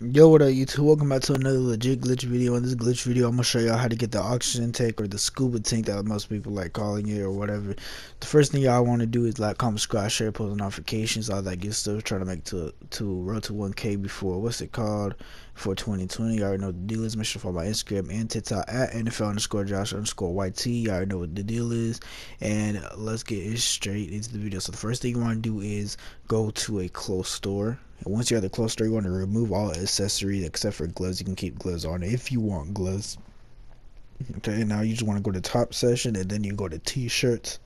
Yo, what up YouTube? Welcome back to another legit glitch video. In this glitch video, I'm gonna show y'all how to get the oxygen tank or the scuba tank that most people like calling it or whatever. The first thing y'all want to do is like, comment, subscribe, share, post notifications, all that good stuff. Try to make to road to 1K before for 2020. Y'all already know what the deal is. Make sure to follow my Instagram and TikTok at nfl_josh_yt. Y'all already know what the deal is. And let's get straight into the video. So the first thing you want to do is go to a closed store. And once you're at the closed store, you want to remove all accessories except for gloves. You can keep gloves on if you want gloves. Okay, now you just want to go to top section and then you go to t-shirts.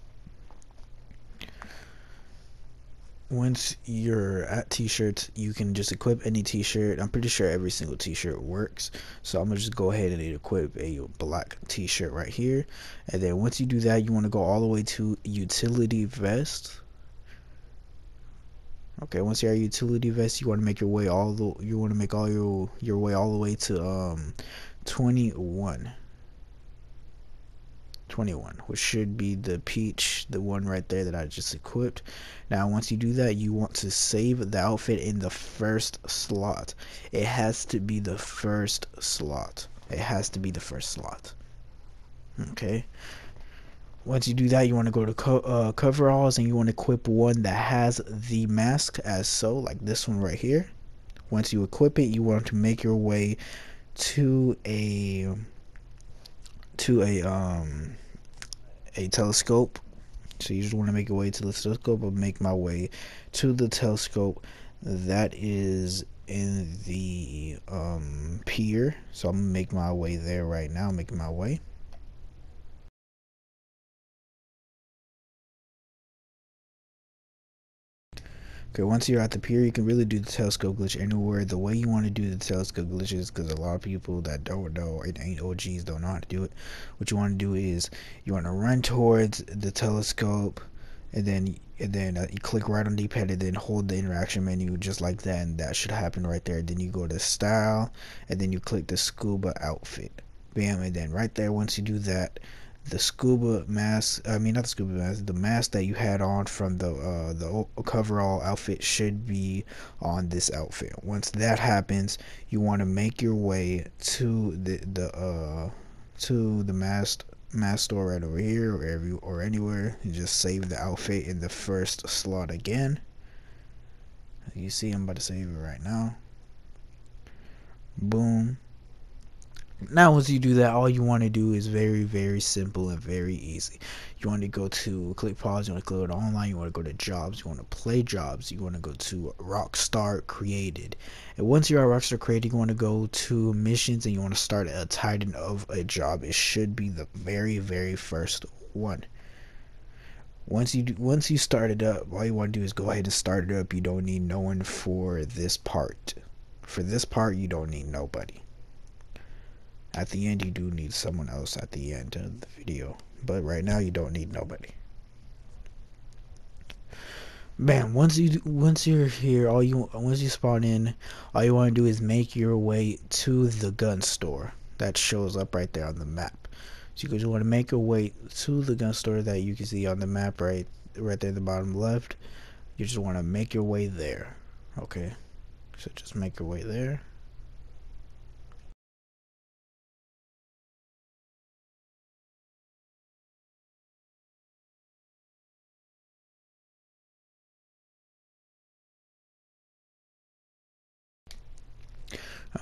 Once you're at t-shirts, you can just equip any t-shirt. I'm pretty sure every single t-shirt works, so I'm gonna just go ahead and equip a black t-shirt right here. And then once you do that, you want to go all the way to utility vest. Okay, once you're at utility vest, you want to make your way all the way to 21, which should be the peach, the one right there that I just equipped. Now once you do that, you want to save the outfit in the first slot. It has to be the first slot. It has to be the first slot. Okay. Once you do that, you want to go to coveralls and you want to equip one that has the mask as so, like this one right here. Once you equip it, you want to make your way to a telescope. So you just want to make your way to the telescope. I'll make my way to the telescope that is in the pier. So I'm gonna make my way there right now. Making my way. Okay, once you're at the pier, you can really do the telescope glitch anywhere. The way you want to do the telescope glitches, because a lot of people that don't know, it ain't OGs, don't know how to do it. What you want to do is you want to run towards the telescope, and then you click right on D-pad and then hold the interaction menu just like that, and that should happen right there. Then you go to style, and then you click the scuba outfit. Bam, and then right there, once you do that, the scuba mask, I mean not the scuba mask, the mask that you had on from the coverall outfit should be on this outfit. Once that happens, you want to make your way to the mask store right over here or anywhere, and just save the outfit in the first slot again. You see, I'm about to save it right now. Boom. Now once you do that, all you want to do is very, very simple and very easy. You want to go to click pause, you want to click it online, you want to go to jobs, you want to play jobs, you want to go to Rockstar Created. And once you're at Rockstar Created, you want to go to missions and you want to start a Titan of a Job. It should be the very, very first one. Once you start it up, all you want to do is go ahead and start it up. You don't need no one for this part. For this part, you don't need nobody. At the end, you do need someone else at the end of the video, but right now you don't need nobody. Man, once you spawn in, all you want to do is make your way to the gun store that shows up right there on the map. So you want to make your way to the gun store that you can see on the map right there in the bottom left. You just want to make your way there. Okay, so just make your way there.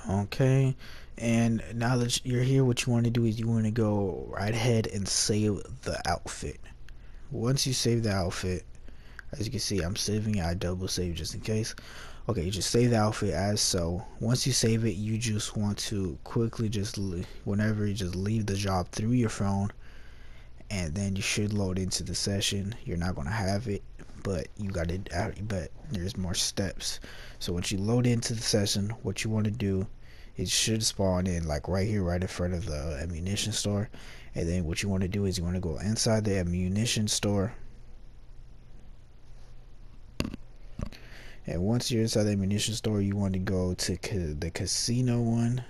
Okay, and now that you're here, what you want to do is you want to go right ahead and save the outfit. Once you save the outfit, as you can see, I'm saving it. I double save just in case. Okay, you just save the outfit as so. Once you save it, you just want to quickly just leave the job through your phone, and then you should load into the session. You're not gonna have it, but you got it out, but there's more steps. So once you load into the session, what you want to do, it should spawn in like right here, right in front of the ammunition store. And then what you want to do is you want to go inside the ammunition store. And once you're inside the ammunition store, you want to go to the casino one,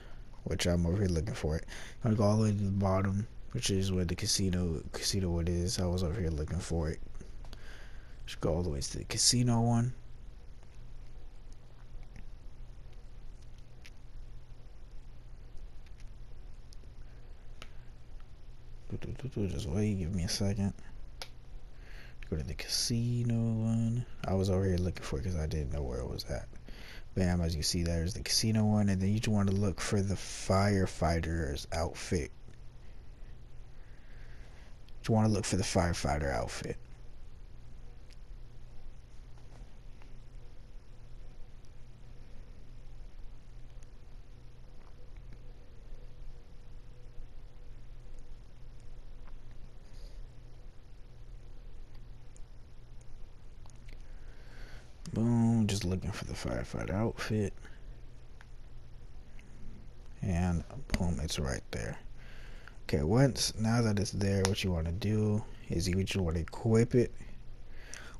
which I'm over here looking for it. You want to go all the way to the bottom, which is where the casino one is. I was over here looking for it. Just go all the way to the casino one. Just wait, give me a second. Go to the casino one. I was over here looking for it because I didn't know where it was at. Bam, as you see, there's the casino one, and then you just want to look for the firefighter's outfit. Just want to look for the firefighter outfit. Boom, just looking for the firefighter outfit. And boom, it's right there. Okay, once, now that it's there, what you want to do is you just want to equip it.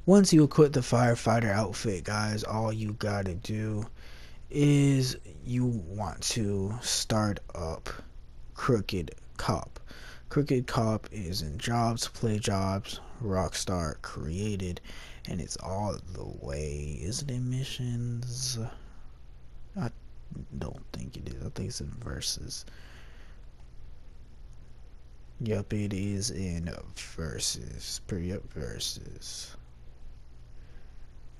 Once you equip the firefighter outfit, guys, all you got to do is you want to start up Crooked Cop. Crooked Cop is in Jobs, Play Jobs, Rockstar Created, and it's all the way. Is it in Missions? I don't think it is. I think it's in Versus. Yep, it is in Versus. Pretty up Versus.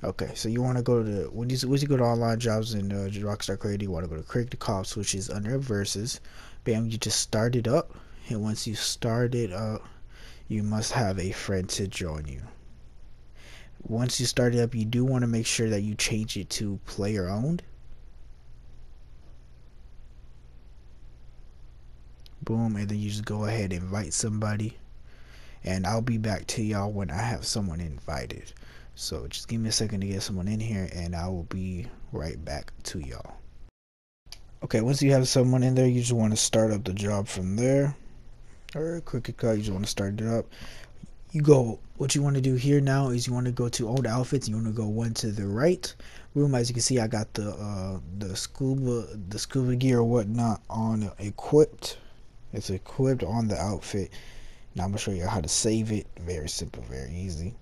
Okay, so you want to go to, when you go to Online Jobs in Rockstar Created, you want to go to Crooked Cops, which is under Versus. Bam, you just start it up. And once you start it up, you must have a friend to join you. Once you start it up, you do want to make sure that you change it to player owned. Boom, and then you just go ahead and invite somebody. And I'll be back to y'all when I have someone invited. So just give me a second to get someone in here, and I will be right back to y'all. Okay, once you have someone in there, you just want to start up the job from there. Or Crooked Cop, you just want to start it up. You go, what you want to do here now is you want to go to old outfits. You want to go one to the right. Room, as you can see, I got the scuba gear or whatnot on equipped. It's equipped on the outfit. Now I'm going to show you how to save it. Very simple, very easy.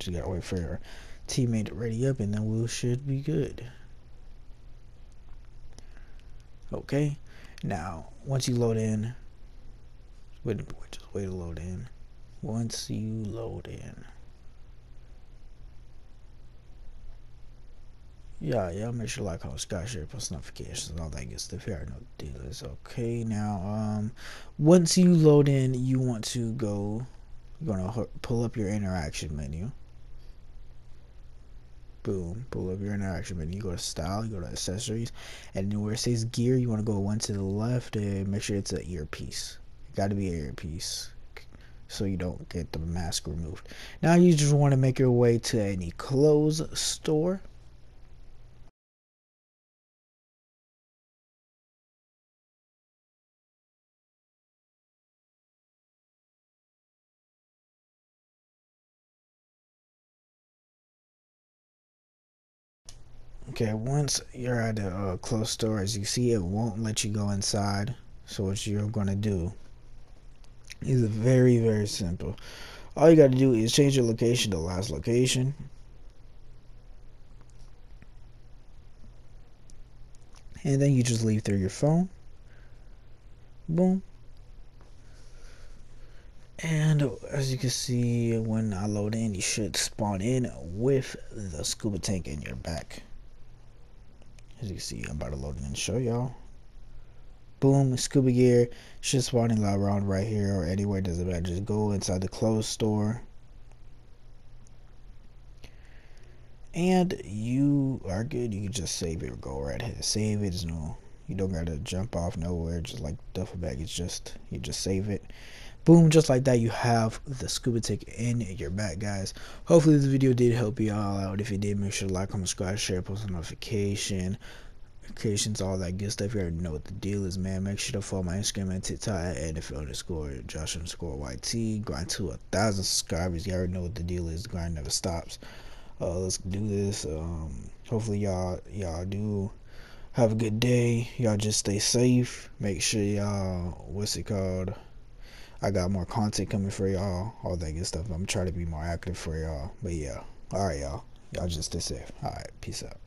Just got to wait for your teammate to ready up, and then we should be good. Okay, now once you load in, just wait to load in. Once you load in, yeah, make sure you like, comment, subscribe, post notifications, and all that good stuff here. No dealers. Okay, now once you load in, you want to go. You're gonna pull up your interaction menu. Boom, pull up your interaction menu. You go to style, you go to accessories, and then where it says gear, you want to go one to the left and make sure it's an earpiece. It got to be an earpiece so you don't get the mask removed. Now you just want to make your way to any clothes store. Okay, once you're at a closed store, as you see, it won't let you go inside. So what you're going to do is very, very simple. All you got to do is change your location to last location. And then you just leave through your phone. Boom. And as you can see, when I load in, you should spawn in with the scuba tank in your back. As you can see, I'm about to load it and show y'all. Boom, scuba gear. Should spawn in around right here or anywhere, doesn't matter. Just go inside the clothes store. And you are good. You can just save it or go right ahead. Save it. No, you don't gotta jump off nowhere. Just like duffel bag, it's just you just save it. Boom, just like that, you have the scuba tank in your back, guys. Hopefully this video did help you all out. If it did, make sure to like, comment, subscribe, share, post notifications, all that good stuff. You already know what the deal is, man. Make sure to follow my Instagram and TikTok at nfl_josh_yt. Grind to 1,000 subscribers. You already know what the deal is. The grind never stops. Let's do this. Hopefully y'all do have a good day. Y'all just stay safe. Make sure y'all, I got more content coming for y'all, all that good stuff. I'm trying to be more active for y'all. But yeah, all right, y'all just stay safe. All right, peace out.